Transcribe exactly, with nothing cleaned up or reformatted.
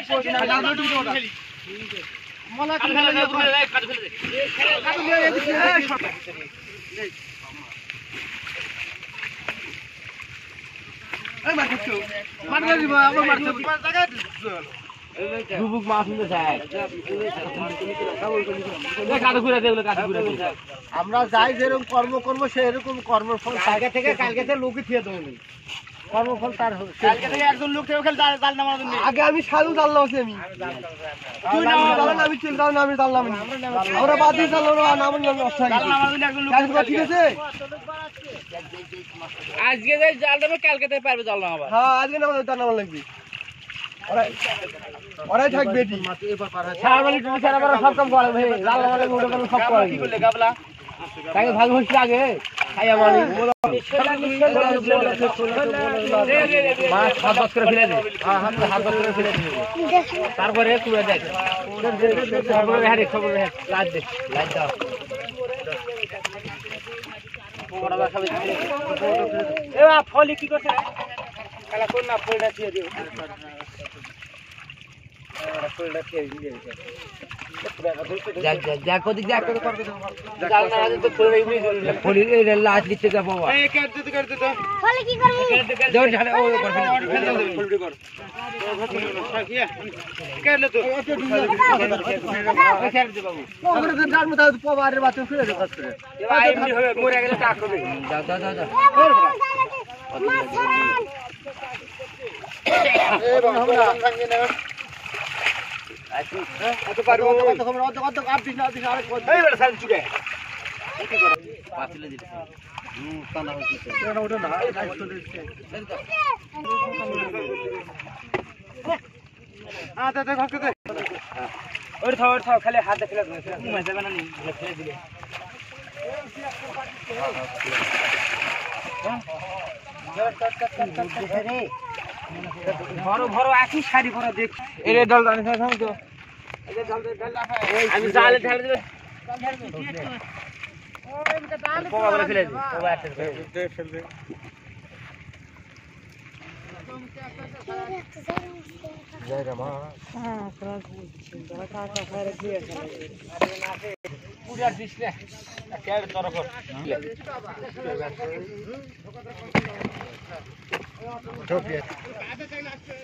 আমরা যাই যেরকম কর্ম করবো সেরকম কর্মফল জায়গা থেকে কালকে লোকই খেয়ে দেবো কর্মফল তার হবে। কালকে থেকে একজন লোক খেয়ে খেলে জাল নামার জন্য আগে আমি সালু জাল নামাছি আমি তুই নাম জাল নামি চল জাল নামি জাল নামি আমরা বাদ দিয়ে জাল নামা নাম নামি অস্ত্র জাল নামার জন্য একজন লোক ঠিক আছে আজকে যাই জাল নামে কালকে থেকে পারবে জাল নামাবা। হ্যাঁ আজকে নামা তার নাম লাগবে ওরা ওরাই থাক বেটি মাটি এবার পার হয় সারা বাড়ি তুমি সারা বাড়ি সব কাম করে ভাই জাল নামারে গুড় করে সব করে কি করলে গাবলা তাকে ভাগ হইছে আগে খাইয়া মানি মাছ হাত বাস করে ফেলে দেয় হাত বাস করে ফেলে দেয় তারপরে কুড়ে দেয় লাইট দে লাইট দাও ফলে কি করছে খেলা কর না ফলটা খেয়ে দিও ফলটা খেয়ে দিয়ে বাবু আচ্ছা তো পারো তো তোমরা অত কত আপ দিছ না দিছ আরে এই বেটা সাল চুকে কি করে পাছলে দিছ হুম তানা হইছে এটা ওটা না গাইস তো দিছ হ্যাঁ দাদা ঘকে দে ওর থাও ওর থাও খালি হাত দেখলে ঘুমাই যাবে না নি দেখলে দিলে হ্যাঁ কাট কাট কাট কাট রে ভরো ভরো আকি শাড়ি পরা দেখ এরে দল জানি না তো এরে দল দল লাফা আমি জালে ঢালে দেব ওই এটা জালে পড়া ফেলে দে ও আটে দে ফেলে দে জয় রামা হ্যাঁ ক্রস বলছি দাদা কাকা ফেরে দিয়ে আরে নাকে পুরা দিছ না কেড় তরক ঢোপিয়া আদে চাই লাগছে।